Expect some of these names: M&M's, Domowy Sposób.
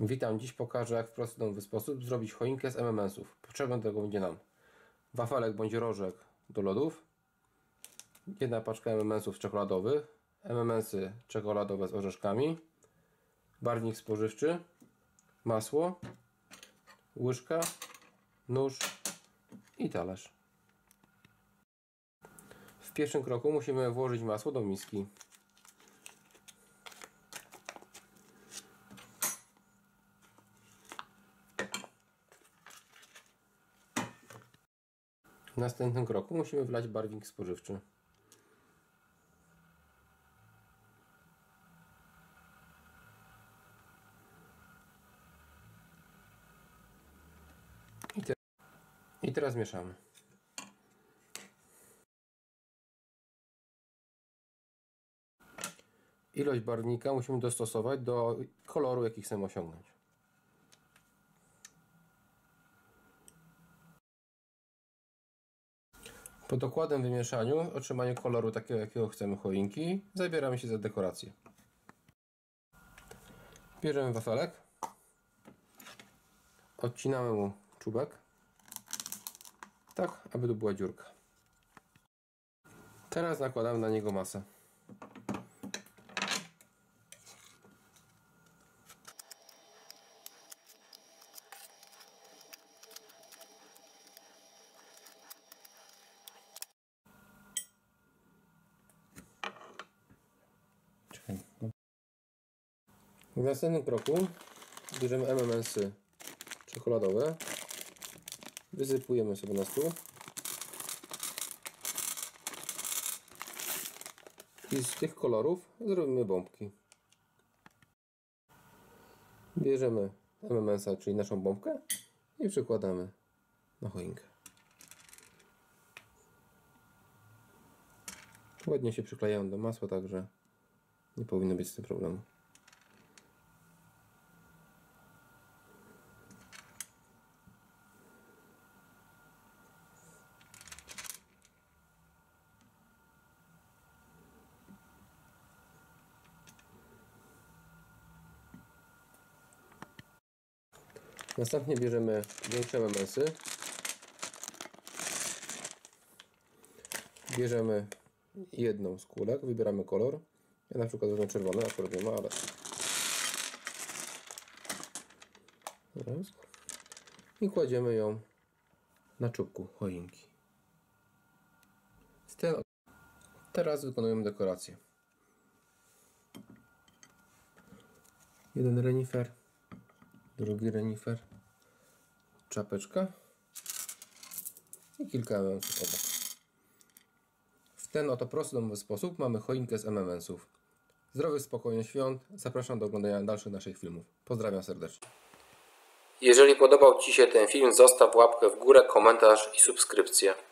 Witam, dziś pokażę, jak w prosty, nowy sposób zrobić choinkę z M&M'sów. Potrzebne tego będzie nam wafelek bądź rożek do lodów, jedna paczka M&M'sów czekoladowych, M&M'sy czekoladowe z orzeszkami, barwnik spożywczy, masło, łyżka, nóż i talerz. W pierwszym kroku musimy włożyć masło do miski. W następnym kroku musimy wlać barwnik spożywczy. I teraz mieszamy. Ilość barwnika musimy dostosować do koloru, jaki chcemy osiągnąć. Po dokładnym wymieszaniu, otrzymaniu koloru takiego, jakiego chcemy choinki, zabieramy się za dekorację. Bierzemy wafelek, odcinamy mu czubek, tak aby tu była dziurka. Teraz nakładamy na niego masę. W następnym kroku bierzemy M&M'sy czekoladowe, wysypujemy sobie na stół i z tych kolorów zrobimy bombki. Bierzemy M&M'sa, czyli naszą bombkę, i przykładamy na choinkę. Ładnie się przyklejają do masła, także nie powinno być z tym problemu. Następnie bierzemy większe M&M'sy, bierzemy jedną z kulek, wybieramy kolor. Ja na przykład wezmę czerwony, akurat nie ma, ale... I kładziemy ją na czubku choinki. Teraz wykonujemy dekorację. Jeden renifer, drugi renifer, czapeczka i kilka M&M'sów obok. W ten oto prosty, domowy sposób mamy choinkę z M&M'sów. Zdrowych, spokojnych świąt. Zapraszam do oglądania dalszych naszych filmów. Pozdrawiam serdecznie. Jeżeli podobał Ci się ten film, zostaw łapkę w górę, komentarz i subskrypcję.